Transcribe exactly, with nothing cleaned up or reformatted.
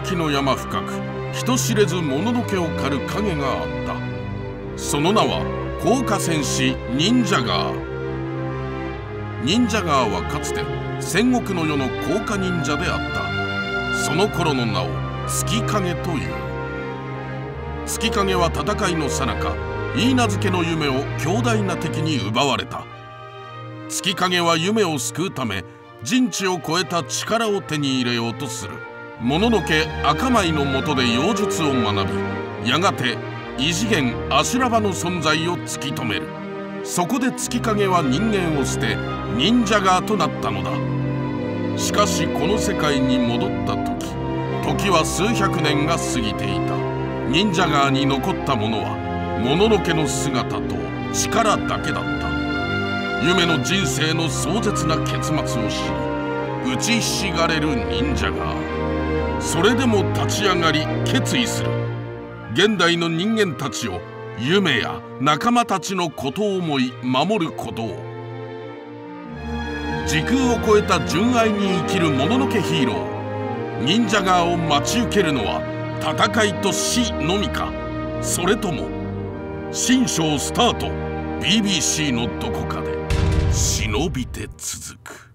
働きの山深く人知れずもののけを狩る影があった。その名は甲賀戦士忍者川。忍者川はかつて戦国の世の甲賀忍者であった。その頃の名を月影という。月影は戦いの最中、許嫁の夢を強大な敵に奪われた。月影は夢を救うため人知を超えた力を手に入れようとする。もののけ赤舞の下で妖術を学び、やがて異次元阿修羅場の存在を突き止める。そこで月影は人間を捨て忍者川となったのだ。しかしこの世界に戻った時、時は数百年が過ぎていた。忍者川に残ったものはもののけの姿と力だけだった。夢の人生の壮絶な結末を知り打ちひしがれる忍者川。それでも立ち上がり決意する。現代の人間たちを、夢や仲間たちのことを思い守ることを。時空を超えた純愛に生きるもののけヒーロー。忍者川を待ち受けるのは戦いと死のみか、それとも新章スタート。 ビービーシー のどこかで忍びて続く。